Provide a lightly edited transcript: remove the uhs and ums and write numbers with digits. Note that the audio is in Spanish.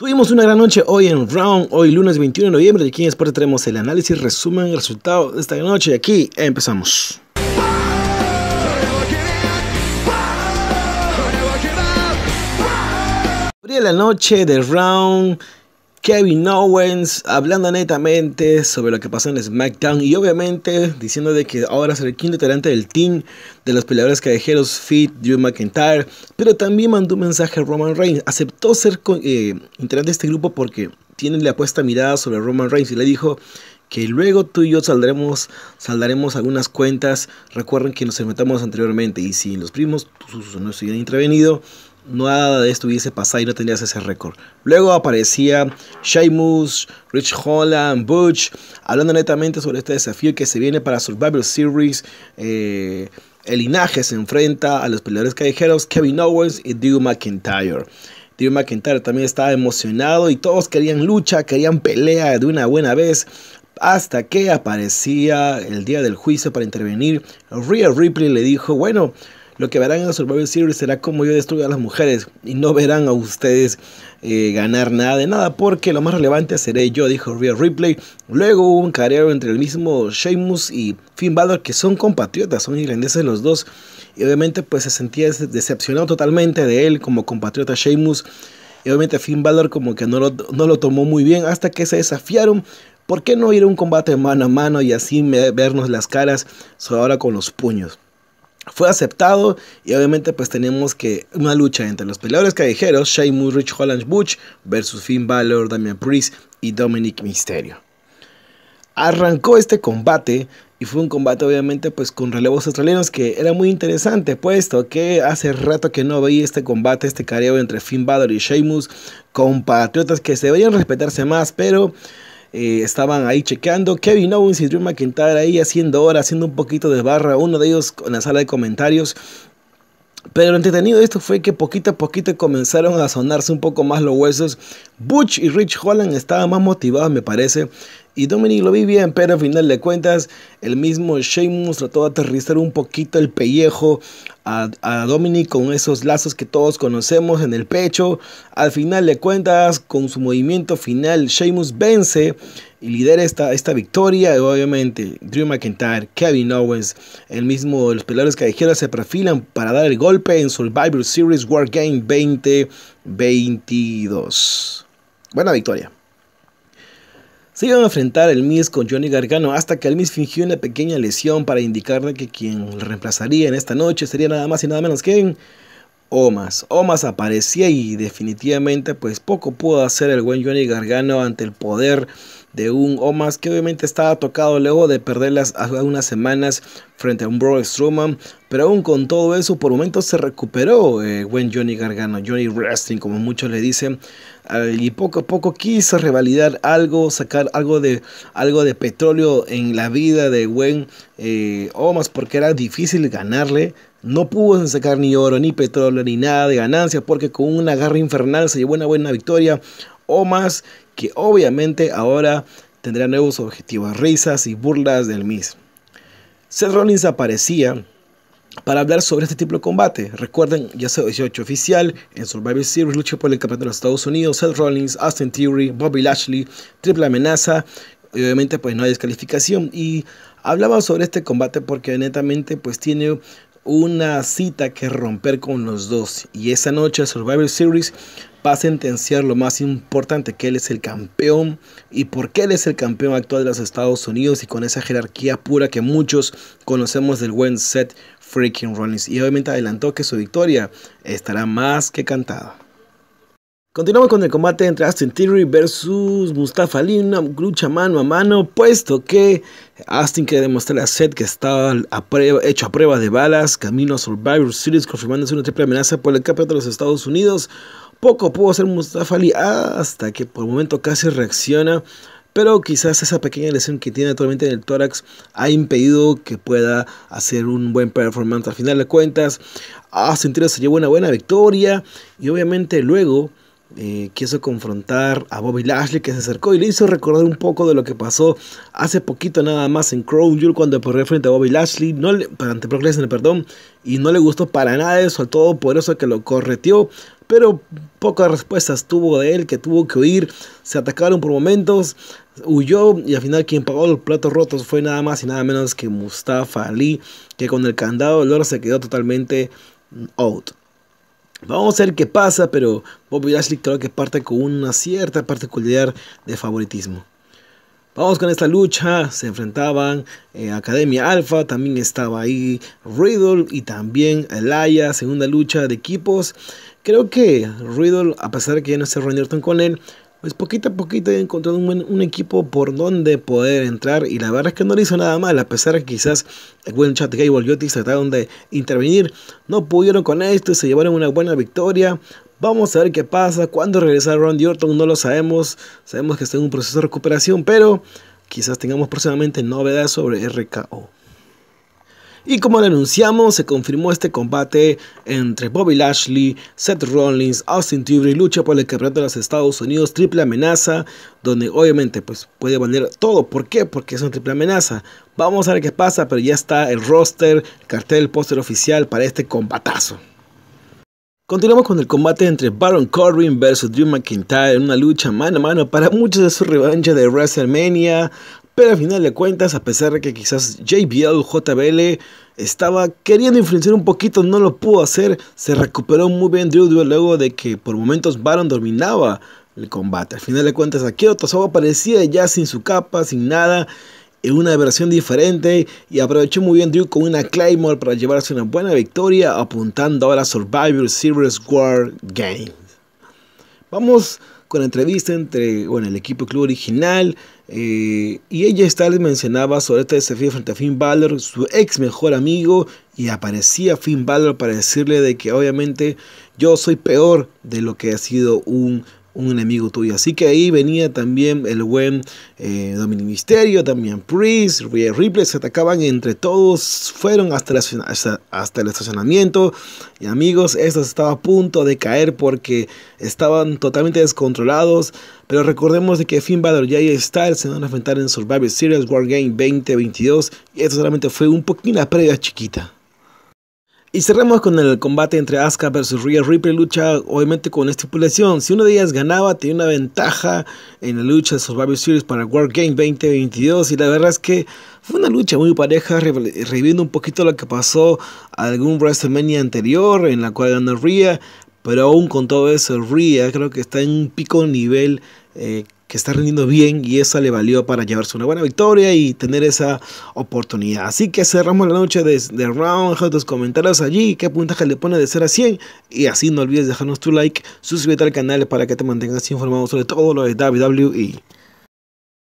Tuvimos una gran noche hoy en Raw, hoy lunes 21 de noviembre, y aquí en Sport traemos el análisis, resumen, el resultado de esta gran noche, y aquí empezamos. Abría la noche de Raw, Kevin Owens hablando netamente sobre lo que pasó en SmackDown y obviamente diciendo de que ahora será el quinto integrante del team de los peleadores callejeros Fit Drew McIntyre, pero también mandó un mensaje a Roman Reigns. Aceptó ser integrante de este grupo porque tienen la apuesta mirada sobre Roman Reigns y le dijo que luego tú y yo saldaremos algunas cuentas. Recuerden que nos enfrentamos anteriormente y si los primos no se hubieran intervenido, nada de esto hubiese pasado y no tendrías ese récord. Luego aparecía Sheamus, Rich Holland, Butch, hablando netamente sobre este desafío que se viene para Survivor Series. El linaje se enfrenta a los peleadores callejeros Kevin Owens y Drew McIntyre. Drew McIntyre también estaba emocionado y todos querían lucha, querían pelea de una buena vez. Hasta que aparecía el día del juicio para intervenir. Rhea Ripley le dijo, bueno, lo que verán en la Survivor Series será como yo destruyo a las mujeres y no verán a ustedes ganar nada de nada porque lo más relevante seré yo, dijo Rhea Ripley. Luego hubo un careo entre el mismo Sheamus y Finn Balor, que son compatriotas, son irlandeses los dos. Y obviamente pues se sentía decepcionado totalmente de él como compatriota Sheamus. Y obviamente Finn Balor como que no lo tomó muy bien hasta que se desafiaron. ¿Por qué no ir a un combate mano a mano y así vernos las caras ahora con los puños? Fue aceptado y obviamente pues tenemos que una lucha entre los peleadores callejeros Sheamus, Rich Holland, Butch versus Finn Balor, Damian Priest y Dominic Misterio. Arrancó este combate y fue un combate obviamente pues con relevos australianos que era muy interesante, puesto que hace rato que no veía este combate, este careo entre Finn Balor y Sheamus, compatriotas que se deberían respetarse más, pero estaban ahí chequeando. Kevin Owens y Drew McIntyre ahí haciendo hora, haciendo un poquito de barra, uno de ellos en la sala de comentarios. Pero lo entretenido de esto fue que poquito a poquito comenzaron a sonarse un poco más los huesos. Butch y Rich Holland estaban más motivados, me parece, y Dominic lo vi bien, pero al final de cuentas el mismo Sheamus trató de aterrizar un poquito el pellejo a Dominic con esos lazos que todos conocemos en el pecho. Al final de cuentas, con su movimiento final, Sheamus vence y lidera esta victoria. Y obviamente Drew McIntyre, Kevin Owens, el mismo los peleadores callejeros se perfilan para dar el golpe en Survivor Series War Game 2022. Buena victoria. Se iban a enfrentar el Miz con Johnny Gargano hasta que el Miz fingió una pequeña lesión para indicarle que quien lo reemplazaría en esta noche sería nada más y nada menos que Omos. Omos aparecía y definitivamente pues poco pudo hacer el buen Johnny Gargano ante el poder de un Omos que obviamente estaba tocado luego de perderlas hace unas semanas frente a un Brock Strowman. Pero aún con todo eso, por momentos se recuperó buen Johnny Gargano, Johnny Wrestling como muchos le dicen. Y poco a poco quiso revalidar algo, sacar algo de petróleo en la vida de buen Omos, porque era difícil ganarle. No pudo sacar ni oro, ni petróleo, ni nada de ganancia, porque con una garra infernal se llevó una buena victoria. Omos, que obviamente ahora tendrá nuevos objetivos, risas y burlas del Miz. Seth Rollins aparecía para hablar sobre este tipo de combate. Recuerden, ya se hizo oficial en Survivor Series, lucha por el campeonato de los Estados Unidos, Seth Rollins, Austin Theory, Bobby Lashley, triple amenaza, y obviamente pues no hay descalificación. Y hablaba sobre este combate porque netamente pues tiene una cita que romper con los dos, y esa noche Survivor Series va a sentenciar lo más importante, que él es el campeón y por qué él es el campeón actual de los Estados Unidos, y con esa jerarquía pura que muchos conocemos del buen Seth freaking Rollins. Y obviamente adelantó que su victoria estará más que cantada. Continuamos con el combate entre Austin Theory versus Mustafa Ali, una lucha mano a mano, puesto que Austin quiere demostrarle a Seth que estaba hecho a prueba de balas, camino a Survivor Series, confirmándose una triple amenaza por el campeonato de los Estados Unidos. Poco pudo hacer Mustafa Ali hasta que por el momento casi reacciona, pero quizás esa pequeña lesión que tiene actualmente en el tórax ha impedido que pueda hacer un buen performance. Al final de cuentas, Austin Theory se llevó una buena victoria y obviamente luego quiso confrontar a Bobby Lashley, que se acercó y le hizo recordar un poco de lo que pasó hace poquito nada más en Crown Jewel cuando perdió frente a Bobby Lashley, ante Brock Lesnar, perdón, y no le gustó para nada eso al todo, por eso que lo correteó, pero pocas respuestas tuvo de él, que tuvo que huir, se atacaron por momentos, huyó y al final quien pagó los platos rotos fue nada más y nada menos que Mustafa Ali, que con el candado del oro se quedó totalmente out. Vamos a ver qué pasa, pero Bobby Lashley creo que parte con una cierta particularidad de favoritismo. Vamos con esta lucha, se enfrentaban Academia Alpha, también estaba ahí Riddle y también Elaya, segunda lucha de equipos. Creo que Riddle, a pesar de que ya no esté Randy Orton con él, pues poquito a poquito he encontrado un equipo por donde poder entrar, y la verdad es que no le hizo nada mal, a pesar de que quizás el buen Chad Gable y Otis trataron de intervenir, no pudieron con esto y se llevaron una buena victoria. Vamos a ver qué pasa, cuándo regresa Randy Orton no lo sabemos, sabemos que está en un proceso de recuperación, pero quizás tengamos próximamente novedades sobre RKO. Y como lo anunciamos, se confirmó este combate entre Bobby Lashley, Seth Rollins, Austin Theory, lucha por el campeonato de los Estados Unidos, triple amenaza, donde obviamente pues puede valer todo. ¿Por qué? Porque es una triple amenaza. Vamos a ver qué pasa, pero ya está el roster, el cartel, el póster oficial para este combatazo. Continuamos con el combate entre Baron Corbin vs Drew McIntyre, en una lucha mano a mano, para muchos de su revancha de WrestleMania. Pero al final de cuentas, a pesar de que quizás JBL estaba queriendo influenciar un poquito, no lo pudo hacer. Se recuperó muy bien Drew luego de que por momentos Baron dominaba el combate. Al final de cuentas, Akira Tozawa aparecía ya sin su capa, sin nada, en una versión diferente, y aprovechó muy bien Drew con una Claymore para llevarse una buena victoria, apuntando ahora a Survivor Series War Games. Vamos con la entrevista entre el equipo club original, y AJ Styles mencionaba sobre este desafío frente a Finn Balor, su ex mejor amigo, y aparecía Finn Balor para decirle de que obviamente yo soy peor de lo que ha sido un enemigo tuyo. Así que ahí venía también el buen Dominic Misterio, Damian Priest, Rhea Ripley, se atacaban entre todos, fueron hasta el estacionamiento, y amigos, esto estaba a punto de caer porque estaban totalmente descontrolados, pero recordemos de que Finn Balor y AJ Styles se van a enfrentar en Survivor Series War Game 2022, y esto solamente fue un poquito una previa chiquita. Y cerramos con el combate entre Asuka vs Rhea Ripley, lucha obviamente con estipulación. Si una de ellas ganaba, tenía una ventaja en la lucha de Survivor Series para War Game 2022. Y la verdad es que fue una lucha muy pareja, reviviendo un poquito lo que pasó a algún WrestleMania anterior, en la cual ganó Rhea. Pero aún con todo eso, Rhea creo que está en un pico nivel que está rindiendo bien, y eso le valió para llevarse una buena victoria y tener esa oportunidad. Así que cerramos la noche de Round. Deja tus comentarios allí, qué puntaje le pones de 0 a 100, y así no olvides dejarnos tu like, suscríbete al canal para que te mantengas informado sobre todo lo de WWE.